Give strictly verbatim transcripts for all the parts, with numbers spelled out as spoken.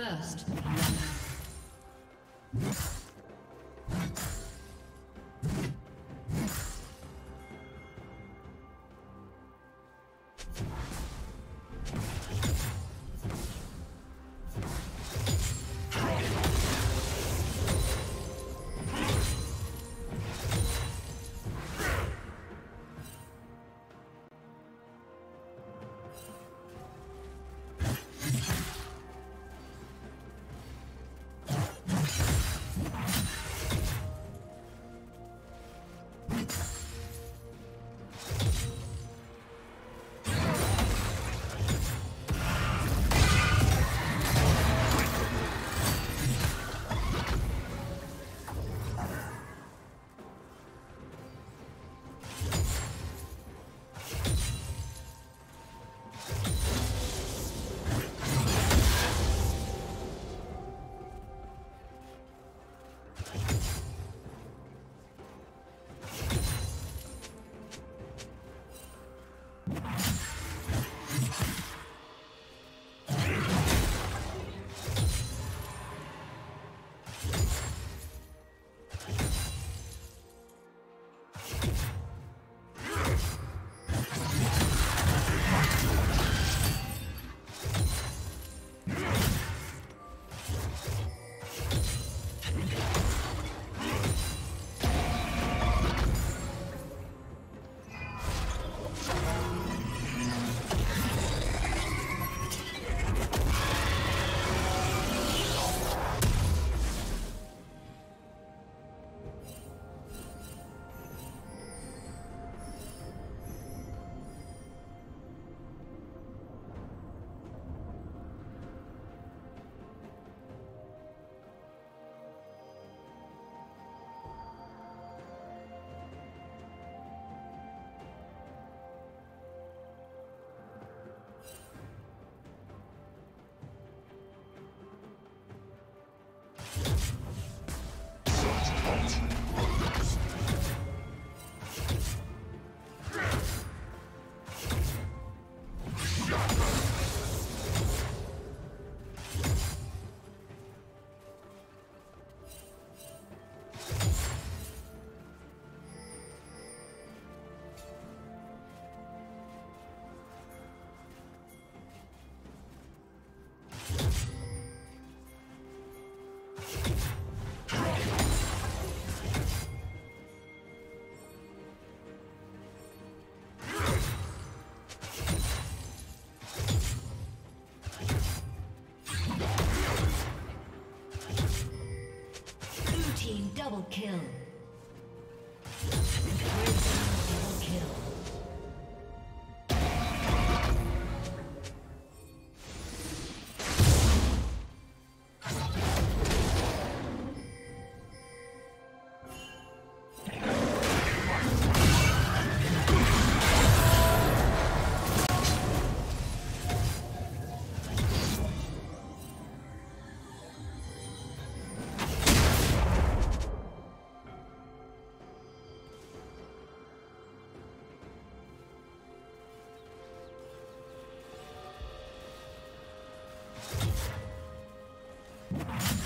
First double kill. Double kill. What?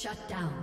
Shut down.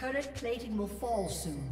Turret plating will fall soon.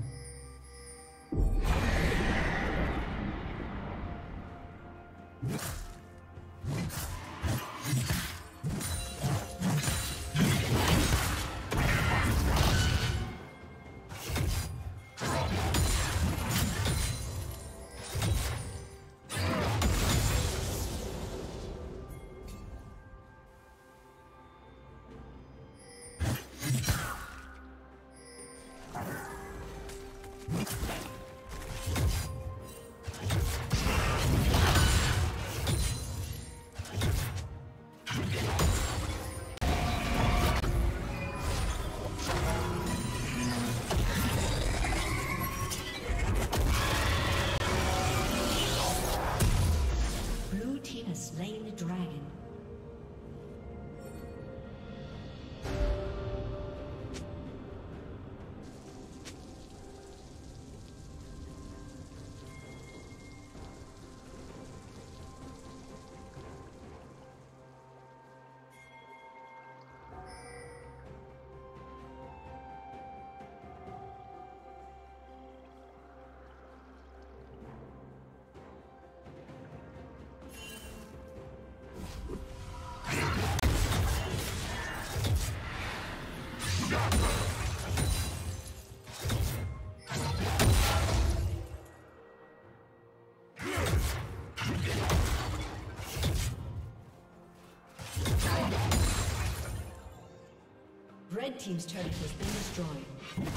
Red team's turret has been destroyed.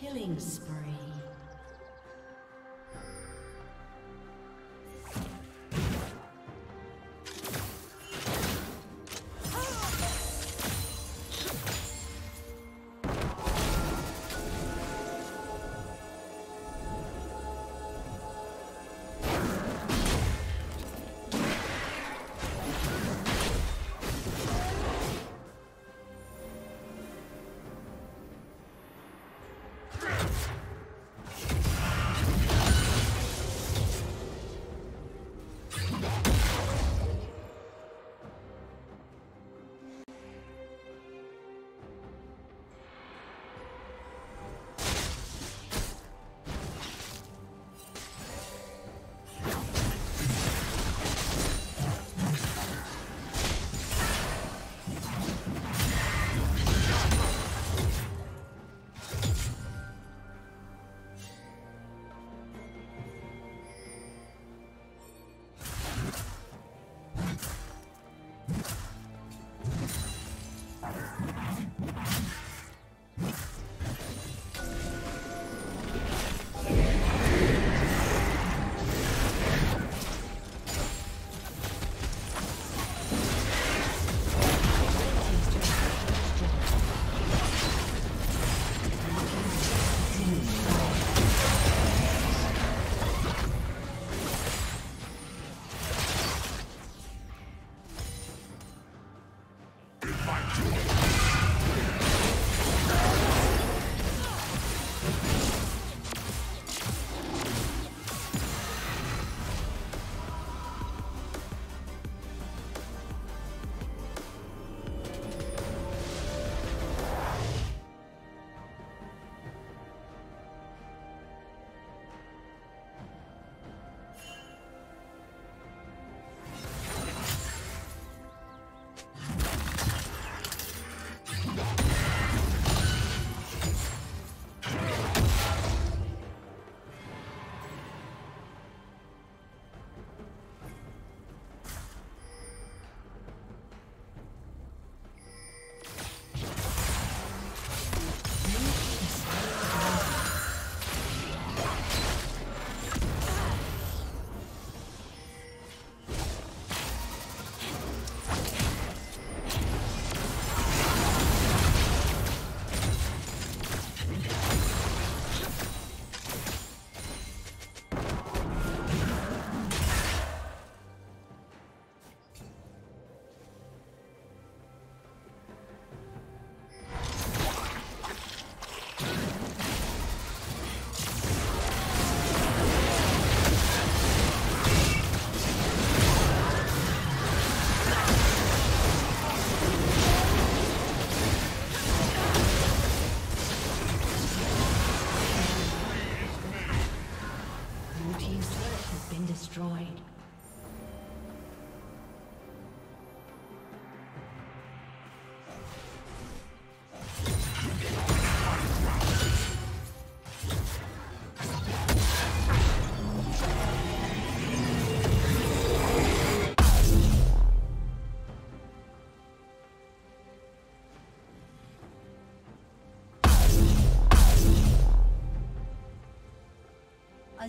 Killing spree. team's turret has been destroyed. A